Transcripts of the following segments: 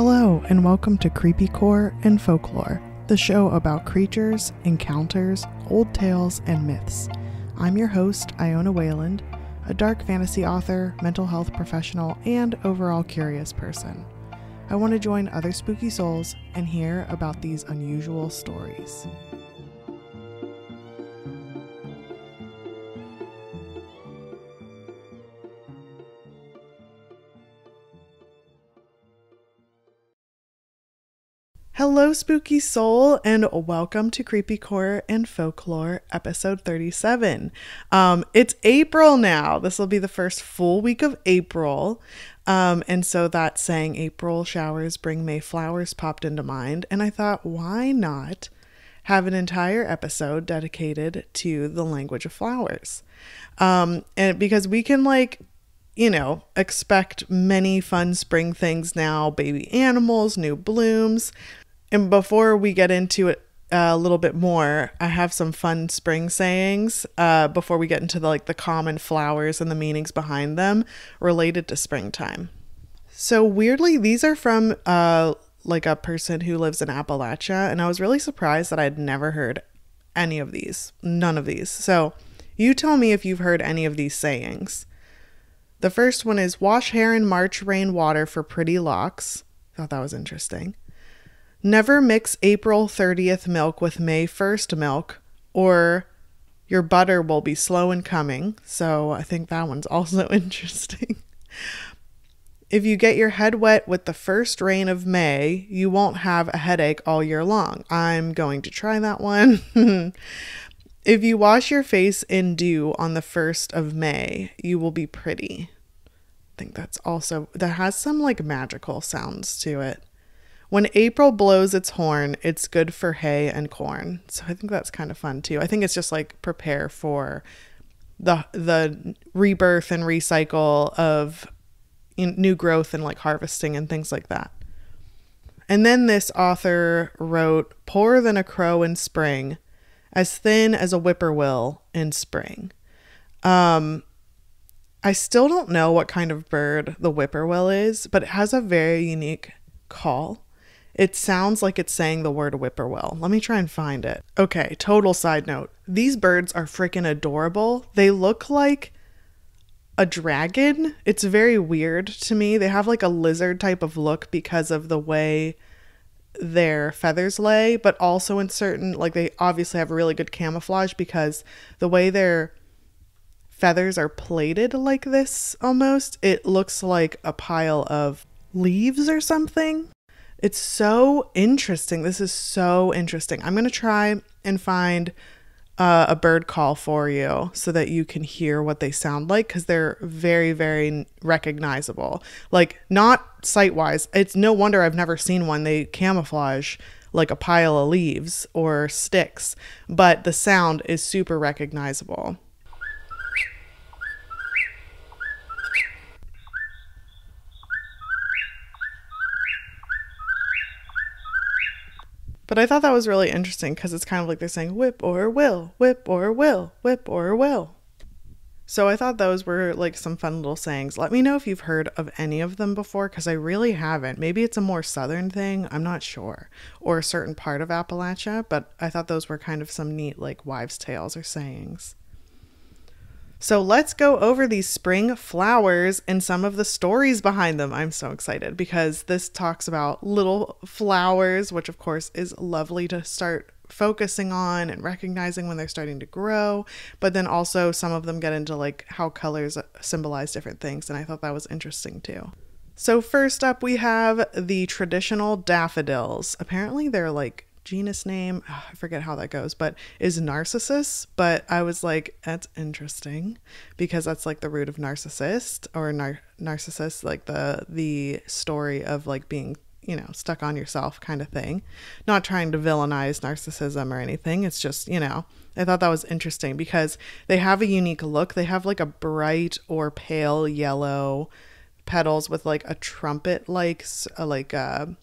Hello and welcome to Creepycore and Folklore, the show about creatures, encounters, old tales, and myths. I'm your host, Iona Wayland, a dark fantasy author, mental health professional, and overall curious person. I want to join other spooky souls and hear about these unusual stories. Hello, spooky soul, and welcome to Creepycore and Folklore, episode 37. It's April now. This will be the first full week of April. And so that saying, April showers bring May flowers, popped into mind. And I thought, why not have an entire episode dedicated to the language of flowers? And because we can, like, you know, expect many fun spring things now, baby animals, new blooms. And before we get into it a little bit more, I have some fun spring sayings before we get into the common flowers and the meanings behind them related to springtime. So weirdly, these are from a person who lives in Appalachia, and I was really surprised that I'd never heard any of these, none of these. So you tell me if you've heard any of these sayings. The first one is wash hair in March, rain water for pretty locks. I thought that was interesting. Never mix April 30th milk with May 1st milk, or your butter will be slow in coming. So I think that one's also interesting. If you get your head wet with the first rain of May, you won't have a headache all year long. I'm going to try that one. If you wash your face in dew on the 1st of May, you will be pretty. I think that's also, that has some like magical sounds to it. When April blows its horn, it's good for hay and corn. So I think that's kind of fun too. I think it's just like prepare for the rebirth and recycle of new growth and like harvesting and things like that. And then this author wrote, poorer than a crow in spring, as thin as a whippoorwill in spring. I still don't know what kind of bird the whippoorwill is, but it has a very unique call. It sounds like it's saying the word whippoorwill. Let me try and find it. Okay, total side note. These birds are freaking adorable. They look like a dragon. It's very weird to me. They have like a lizard type of look because of the way their feathers lay, but also in certain, like, they obviously have really good camouflage because the way their feathers are plated like this almost, it looks like a pile of leaves or something. It's so interesting. This is so interesting. I'm going to try and find a bird call for you so that you can hear what they sound like, because they're very, very recognizable. Like, not sight-wise. It's no wonder I've never seen one. They camouflage like a pile of leaves or sticks, but the sound is super recognizable. But I thought that was really interesting because it's kind of like they're saying whip or will, whip or will, whip or will. So I thought those were like some fun little sayings. Let me know if you've heard of any of them before, because I really haven't. Maybe it's a more southern thing, I'm not sure, or a certain part of Appalachia, but I thought those were kind of some neat like wives' tales or sayings. So let's go over these spring flowers and some of the stories behind them. I'm so excited because this talks about little flowers, which of course is lovely to start focusing on and recognizing when they're starting to grow. But then also some of them get into like how colors symbolize different things. And I thought that was interesting too. So first up, we have the traditional daffodils. Apparently they're like genus name, I forget how that goes, but is narcissus. But I was like, that's interesting because that's like the root of narcissist, or narcissus, like the story of like being, you know, stuck on yourself kind of thing. Not trying to villainize narcissism or anything. It's just, you know, I thought that was interesting because they have a unique look. They have like a bright or pale yellow petals with like a trumpet, like a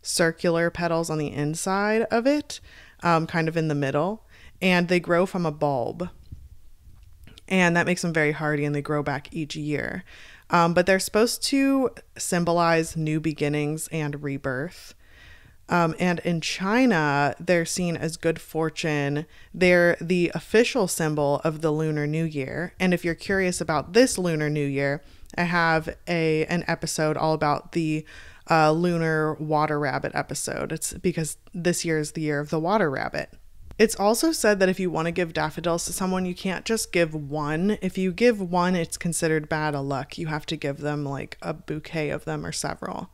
circular petals on the inside of it, kind of in the middle, and they grow from a bulb, and that makes them very hardy, and they grow back each year. But they're supposed to symbolize new beginnings and rebirth. And in China, they're seen as good fortune. They're the official symbol of the Lunar New Year. And if you're curious about this Lunar New Year, I have an episode all about the lunar water rabbit episode. It's because this year is the year of the water rabbit. It's also said that if you want to give daffodils to someone, you can't just give one. If you give one, it's considered bad luck. You have to give them like a bouquet of them or several.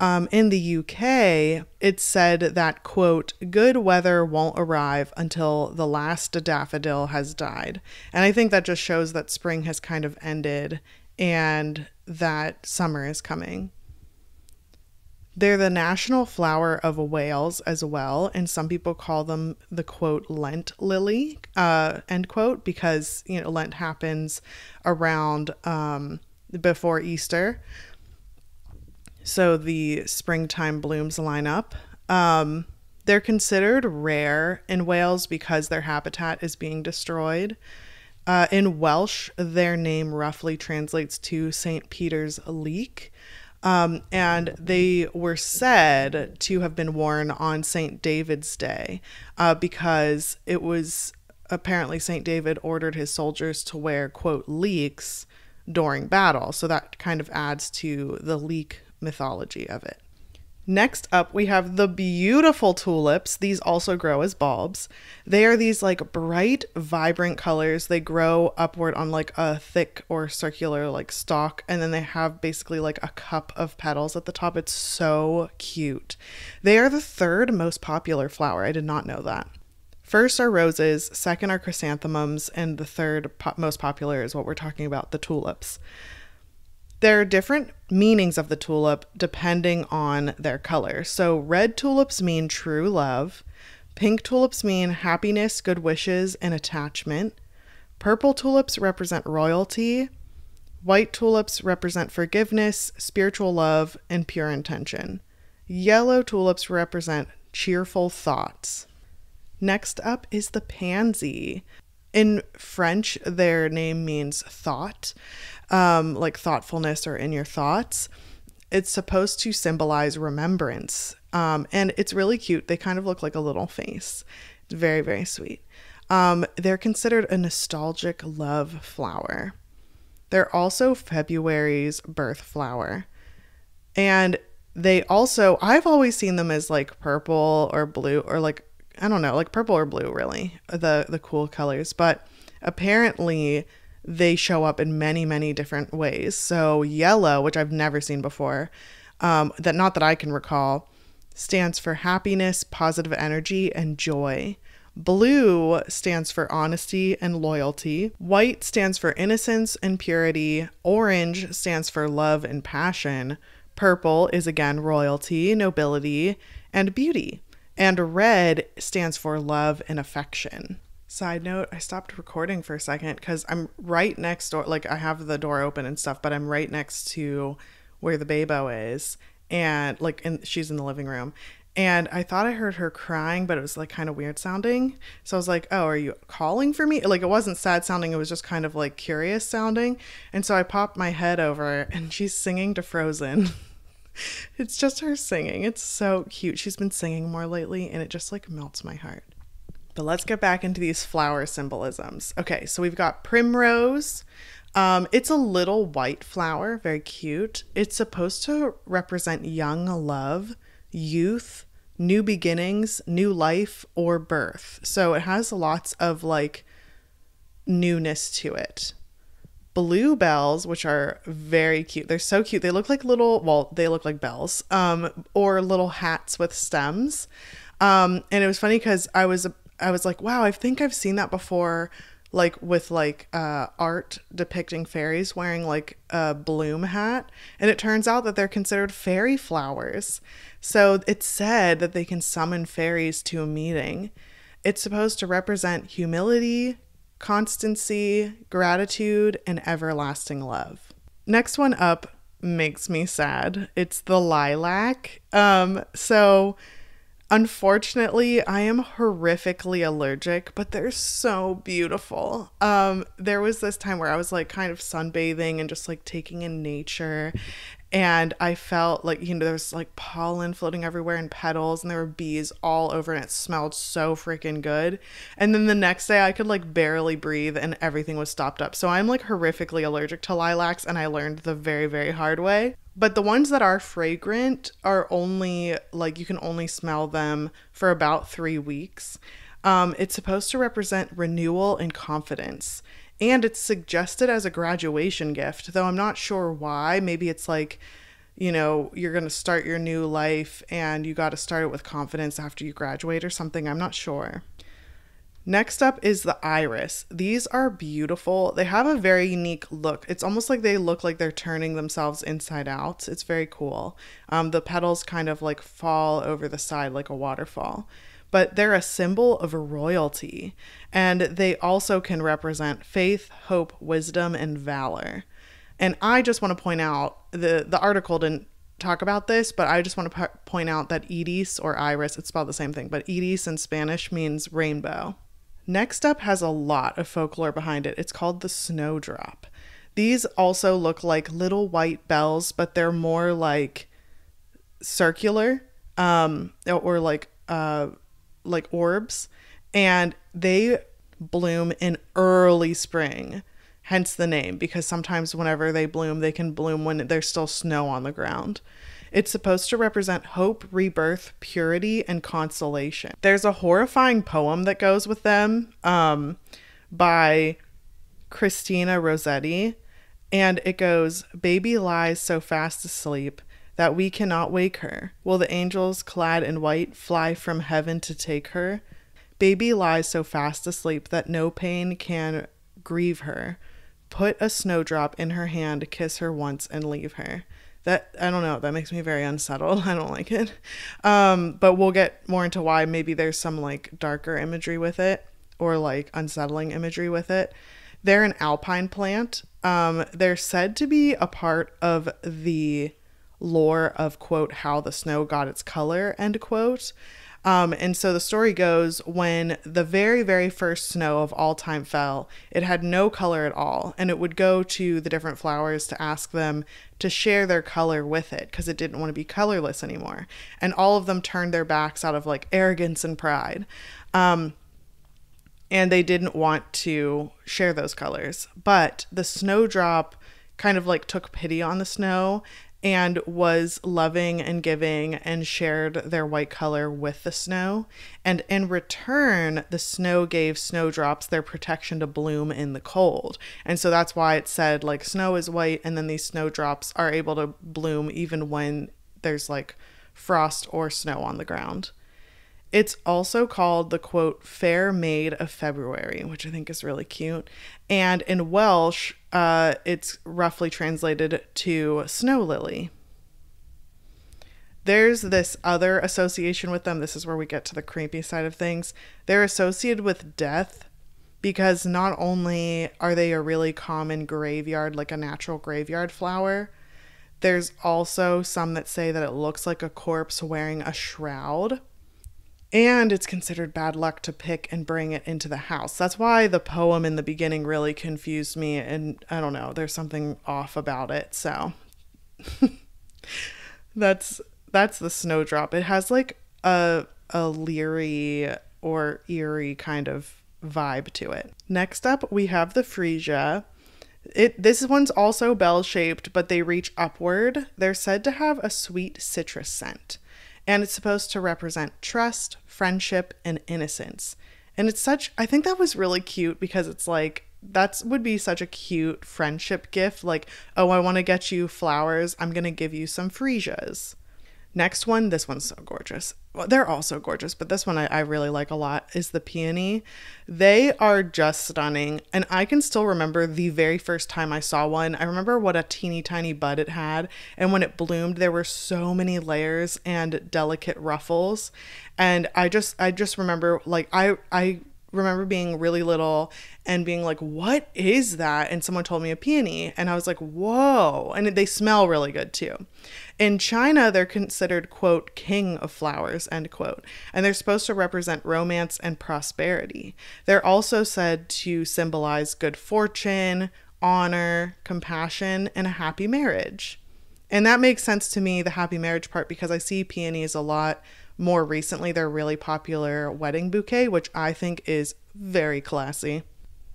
In the UK, it's said that, quote, good weather won't arrive until the last daffodil has died. And I think that just shows that spring has kind of ended and that summer is coming. They're the national flower of Wales as well, and some people call them the, quote, Lent lily, end quote, because, you know, Lent happens around before Easter. So the springtime blooms line up. They're considered rare in Wales because their habitat is being destroyed. In Welsh, their name roughly translates to St. Peter's leek. And they were said to have been worn on St. David's Day because it was apparently St. David ordered his soldiers to wear, quote, leeks during battle. So that kind of adds to the leek mythology of it. Next up, we have the beautiful tulips. These also grow as bulbs. They are these like bright, vibrant colors. They grow upward on like a thick or circular like stalk, and then they have basically like a cup of petals at the top. It's so cute. They are the third most popular flower. I did not know that. First are roses, second are chrysanthemums, and the third most popular is what we're talking about, the tulips. There are different meanings of the tulip depending on their color. So red tulips mean true love. Pink tulips mean happiness, good wishes, and attachment. Purple tulips represent royalty. White tulips represent forgiveness, spiritual love, and pure intention. Yellow tulips represent cheerful thoughts. Next up is the pansy. In French, their name means thought, like thoughtfulness or in your thoughts. It's supposed to symbolize remembrance. And it's really cute. They kind of look like a little face. It's very, very sweet. They're considered a nostalgic love flower. They're also February's birth flower. And they also, I've always seen them as like purple or blue or like, I don't know, like purple or blue, really, the cool colors. But apparently they show up in many, many different ways. So yellow, which I've never seen before, that not that I can recall, stands for happiness, positive energy, and joy. Blue stands for honesty and loyalty. White stands for innocence and purity. Orange stands for love and passion. Purple is again royalty, nobility, and beauty. And red stands for love and affection. Side note, I stopped recording for a second because I'm right next door. Like, I have the door open and stuff, but I'm right next to where the babo is. And like, and she's in the living room. And I thought I heard her crying, but it was like kind of weird sounding. So I was like, oh, are you calling for me? Like, it wasn't sad sounding. It was just kind of like curious sounding. And so I popped my head over and she's singing to Frozen. It's just her singing. It's so cute. She's been singing more lately and it just like melts my heart. But let's get back into these flower symbolisms. Okay, so we've got primrose. It's a little white flower, very cute. It's supposed to represent young love, youth, new beginnings, new life, or birth. So it has lots of like newness to it. Bluebells, which are very cute. They're so cute. They look like little, well, they look like bells, or little hats with stems. And it was funny because I was like, wow, I think I've seen that before, like with like art depicting fairies wearing like a bloom hat. And it turns out that they're considered fairy flowers. So it's said that they can summon fairies to a meeting. It's supposed to represent humility, constancy, gratitude, and everlasting love. Next one up makes me sad. It's the lilac. So Unfortunately, I am horrifically allergic, but they're so beautiful. There was this time where I was like kind of sunbathing and just like taking in nature, and I felt like, you know, there was like pollen floating everywhere and petals, and there were bees all over, and it smelled so freaking good. And then the next day I could like barely breathe and everything was stopped up. So I'm like horrifically allergic to lilacs, and I learned the very, very hard way. But the ones that are fragrant are only, like, you can only smell them for about 3 weeks. It's supposed to represent renewal and confidence. And it's suggested as a graduation gift, though I'm not sure why. Maybe it's like, you know, you're going to start your new life and you got to start it with confidence after you graduate or something. I'm not sure. Next up is the iris. These are beautiful. They have a very unique look. It's almost like they look like they're turning themselves inside out. It's very cool. The petals kind of like fall over the side like a waterfall. But they're a symbol of royalty, and they also can represent faith, hope, wisdom, and valor. And I just want to point out, the article didn't talk about this, but I just want to point out that iris or iris, it's spelled the same thing, but iris in Spanish means rainbow. Next up has a lot of folklore behind it. It's called the snowdrop. These also look like little white bells, but they're more like circular, or like orbs, and they bloom in early spring, hence the name, because sometimes whenever they bloom, they can bloom when there's still snow on the ground. It's supposed to represent hope, rebirth, purity, and consolation. There's a horrifying poem that goes with them by Christina Rossetti, and it goes, "Baby lies so fast asleep that we cannot wake her. Will the angels clad in white fly from heaven to take her? Baby lies so fast asleep that no pain can grieve her. Put a snowdrop in her hand, kiss her once, and leave her." That, I don't know, that makes me very unsettled. I don't like it. But we'll get more into why maybe there's some like darker imagery with it, or like unsettling imagery with it. They're an alpine plant. They're said to be a part of the lore of, quote, how the snow got its color, end quote. And so the story goes, when the very, very first snow of all time fell, it had no color at all. And it would go to the different flowers to ask them to share their color with it, because it didn't want to be colorless anymore. And all of them turned their backs out of like arrogance and pride. And they didn't want to share those colors. But the snowdrop kind of like took pity on the snow and was loving and giving, and shared their white color with the snow. And in return, the snow gave snowdrops their protection to bloom in the cold. And so that's why it said like snow is white, and then these snowdrops are able to bloom even when there's like frost or snow on the ground. It's also called the, quote, Fair Maid of February, which I think is really cute. And in Welsh, it's roughly translated to snow lily. There's this other association with them. This is where we get to the creepy side of things. They're associated with death, because not only are they a really common graveyard, like a natural graveyard flower, there's also some that say that it looks like a corpse wearing a shroud. And it's considered bad luck to pick and bring it into the house. That's why the poem in the beginning really confused me, and I don't know, there's something off about it. So that's the snowdrop. It has like a leery or eerie kind of vibe to it. Next up, we have the freesia. This one's also bell-shaped, but they reach upward. They're said to have a sweet citrus scent. And it's supposed to represent trust, friendship, and innocence. And it's such, I think that was really cute, because it's like, that would be such a cute friendship gift. Like, oh, I want to get you flowers, I'm going to give you some freesias. Next one, this one's so gorgeous. Well, they're all so gorgeous, but this one I really like a lot, is the peony. They are just stunning. And I can still remember the very first time I saw one. I remember what a teeny tiny bud it had. And when it bloomed, there were so many layers and delicate ruffles. And I just remember, like, I remember being really little and being like, what is that? And someone told me a peony. And I was like, whoa. And they smell really good too. In China, they're considered, quote, king of flowers, end quote. And they're supposed to represent romance and prosperity. They're also said to symbolize good fortune, honor, compassion, and a happy marriage. And that makes sense to me, the happy marriage part, because I see peonies a lot. More recently, they're a really popular wedding bouquet, which I think is very classy.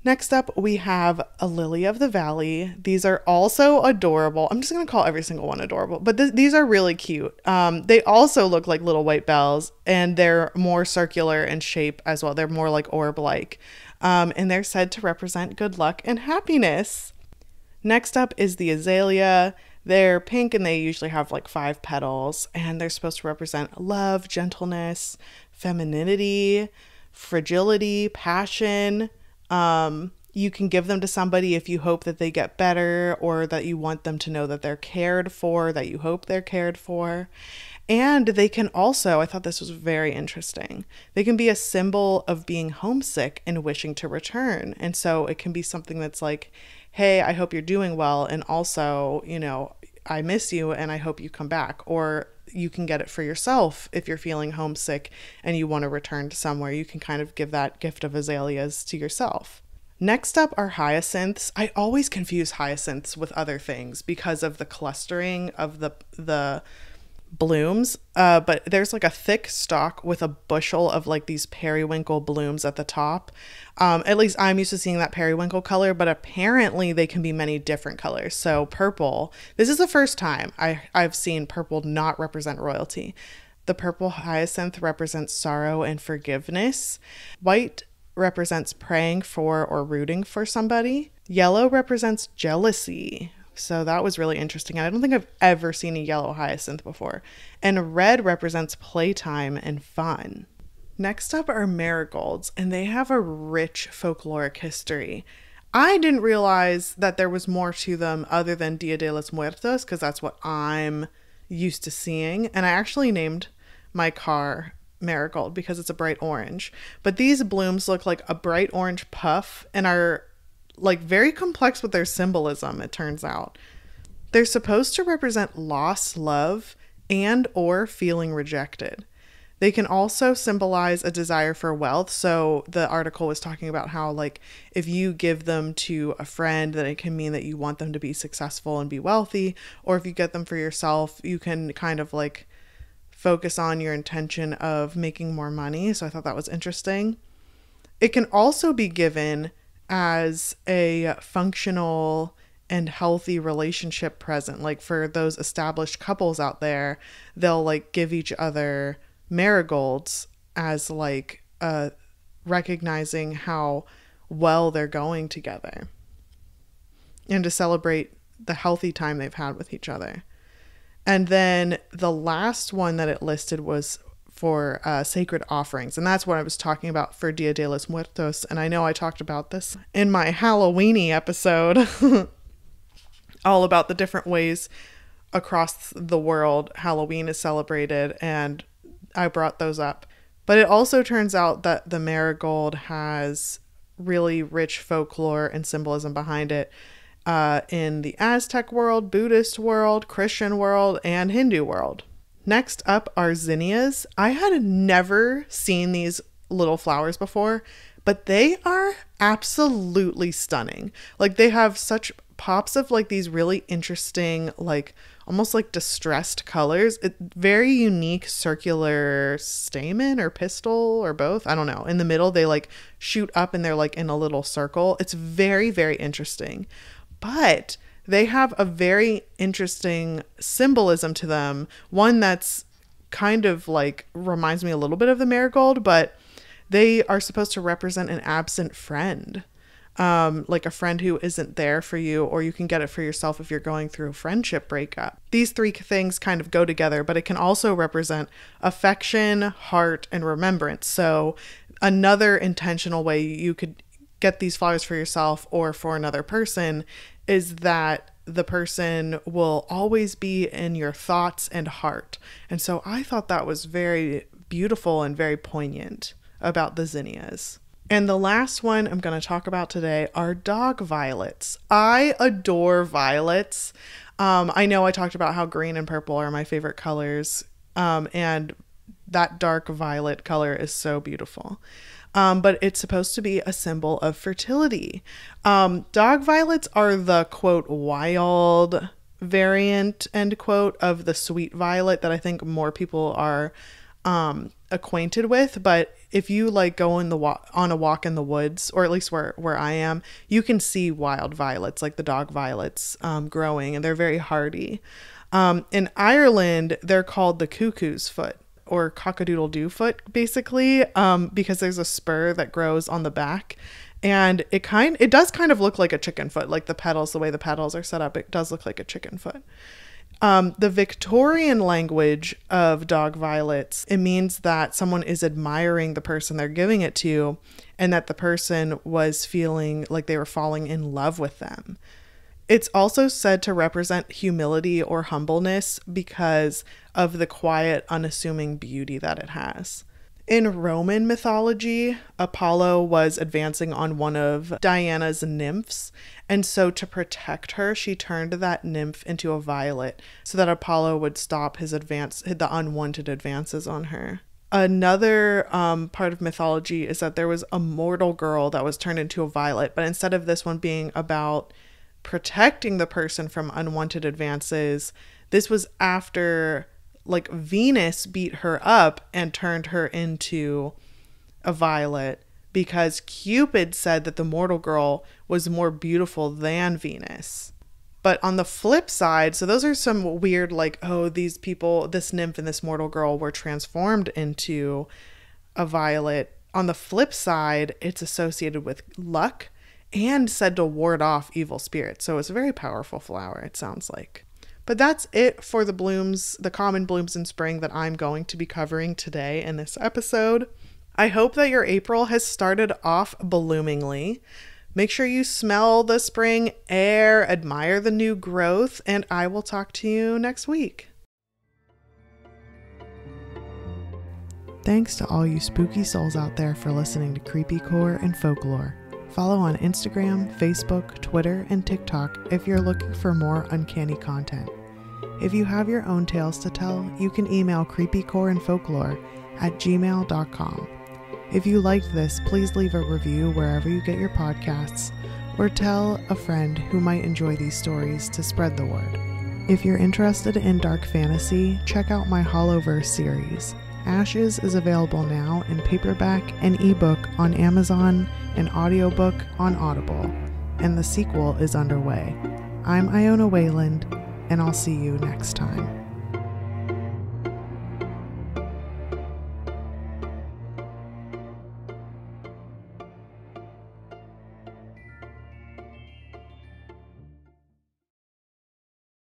Next up, we have a lily of the valley. These are also adorable. I'm just going to call every single one adorable, but these are really cute. They also look like little white bells, and they're more circular in shape as well. They're more like orb-like, and they're said to represent good luck and happiness. Next up is the azalea. They're pink and they usually have like 5 petals, and they're supposed to represent love, gentleness, femininity, fragility, passion. You can give them to somebody if you hope that they get better, or that you want them to know that they're cared for, that you hope they're cared for. And they can also, I thought this was very interesting, they can be a symbol of being homesick and wishing to return. And so it can be something that's like, hey, I hope you're doing well, and also, you know, I miss you and I hope you come back. Or you can get it for yourself if you're feeling homesick and you want to return to somewhere. You can kind of give that gift of azaleas to yourself. Next up are hyacinths. I always confuse hyacinths with other things because of the clustering of the blooms, but there's like a thick stalk with a bushel of like these periwinkle blooms at the top. At least I'm used to seeing that periwinkle color, but apparently they can be many different colors. So purple, this is the first time I've seen purple not represent royalty. The purple hyacinth represents sorrow and forgiveness. White represents praying for or rooting for somebody. Yellow represents jealousy. So that was really interesting. I don't think I've ever seen a yellow hyacinth before. And red represents playtime and fun. Next up are marigolds, and they have a rich folkloric history. I didn't realize that there was more to them other than Dia de los Muertos, because that's what I'm used to seeing. And I actually named my car Marigold because it's a bright orange. But these blooms look like a bright orange puff and are like very complex with their symbolism, it turns out. They're supposed to represent lost love and or feeling rejected. They can also symbolize a desire for wealth. So the article was talking about how, like, if you give them to a friend, then it can mean that you want them to be successful and be wealthy. Or if you get them for yourself, you can kind of like focus on your intention of making more money. So I thought that was interesting. It can also be given as a functional and healthy relationship present. Like for those established couples out there, they'll like give each other marigolds as like recognizing how well they're going together and to celebrate the healthy time they've had with each other. And then the last one that it listed was for sacred offerings. And that's what I was talking about for Dia de los Muertos. And I know I talked about this in my Halloweeny episode, all about the different ways across the world Halloween is celebrated. And I brought those up. But it also turns out that the marigold has really rich folklore and symbolism behind it in the Aztec world, Buddhist world, Christian world, and Hindu world. Next up are zinnias. I had never seen these little flowers before, but they are absolutely stunning. Like they have such pops of like these really interesting, like almost like distressed colors. Very unique circular stamen or pistil or both. I don't know. In the middle, they like shoot up and they're like in a little circle. It's very, very interesting, but they have a very interesting symbolism to them. One that's kind of like reminds me a little bit of the marigold, but they are supposed to represent an absent friend, like a friend who isn't there for you, or you can get it for yourself if you're going through a friendship breakup. These three things kind of go together, but it can also represent affection, heart, and remembrance. So another intentional way you could get these flowers for yourself or for another person is that the person will always be in your thoughts and heart. And so I thought that was very beautiful and very poignant about the zinnias. And the last one I'm going to talk about today are dog violets. I adore violets. I know I talked about how green and purple are my favorite colors, and that dark violet color is so beautiful. But it's supposed to be a symbol of fertility. Dog violets are the, quote, wild variant, end quote, of the sweet violet that I think more people are acquainted with. But if you like go in the on a walk in the woods, or at least where I am, you can see wild violets like the dog violets growing, and they're very hardy. In Ireland, they're called the cuckoo's foot, or cock-a-doodle-doo foot, basically, because there's a spur that grows on the back, and it does kind of look like a chicken foot, like the petals, the way the petals are set up, it does look like a chicken foot. The Victorian language of dog violets, it means that someone is admiring the person they're giving it to, and that the person was feeling like they were falling in love with them. It's also said to represent humility or humbleness because of the quiet, unassuming beauty that it has. In Roman mythology, Apollo was advancing on one of Diana's nymphs, and so to protect her, she turned that nymph into a violet so that Apollo would stop the unwanted advances on her. Another part of mythology is that there was a mortal girl that was turned into a violet, but instead of this one being about protecting the person from unwanted advances, this was after, like, Venus beat her up and turned her into a violet because Cupid said that the mortal girl was more beautiful than Venus. But on the flip side, so those are some weird, like, oh, these people, this nymph and this mortal girl were transformed into a violet. On the flip side, it's associated with luck and said to ward off evil spirits. So it's a very powerful flower, it sounds like. But that's it for the blooms, the common blooms in spring that I'm going to be covering today in this episode. I hope that your April has started off bloomingly. Make sure you smell the spring air, admire the new growth, and I will talk to you next week. Thanks to all you spooky souls out there for listening to Creepycore and Folklore. Follow on Instagram, Facebook, Twitter, and TikTok if you're looking for more uncanny content. If you have your own tales to tell, you can email creepycoreandfolklore@gmail.com. If you liked this, please leave a review wherever you get your podcasts, or tell a friend who might enjoy these stories to spread the word. If you're interested in dark fantasy, check out my Hollowverse series. Ashes is available now in paperback and ebook on Amazon, an audiobook on Audible, and the sequel is underway. I'm Iona Wayland, and I'll see you next time.